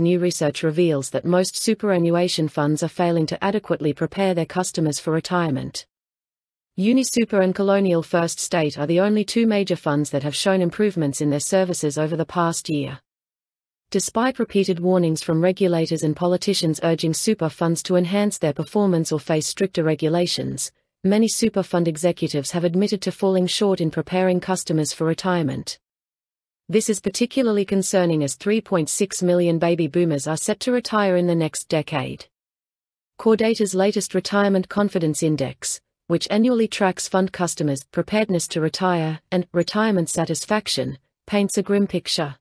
New research reveals that most superannuation funds are failing to adequately prepare their customers for retirement. UniSuper and Colonial First State are the only two major funds that have shown improvements in their services over the past year. Despite repeated warnings from regulators and politicians urging super funds to enhance their performance or face stricter regulations, many super fund executives have admitted to falling short in preparing customers for retirement. This is particularly concerning as 3.6 million baby boomers are set to retire in the next decade. CoreData's latest Retirement Confidence Index, which annually tracks fund customers' preparedness to retire and retirement satisfaction, paints a grim picture.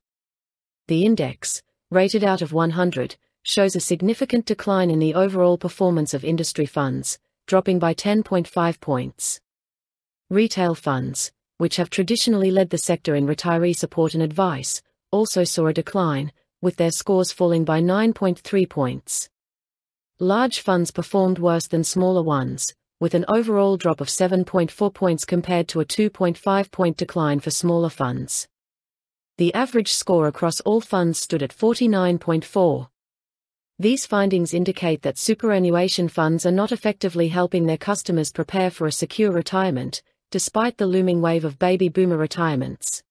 The index, rated out of 100, shows a significant decline in the overall performance of industry funds, dropping by 10.5 points. Retail funds, which have traditionally led the sector in retiree support and advice, also saw a decline, with their scores falling by 9.3 points. Large funds performed worse than smaller ones, with an overall drop of 7.4 points compared to a 2.5-point decline for smaller funds. The average score across all funds stood at 49.4. These findings indicate that superannuation funds are not effectively helping their customers prepare for a secure retirement, despite the looming wave of baby boomer retirements.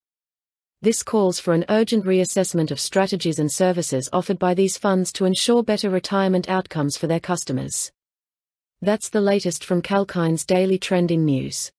This calls for an urgent reassessment of strategies and services offered by these funds to ensure better retirement outcomes for their customers. That's the latest from Calkine's Daily Trending News.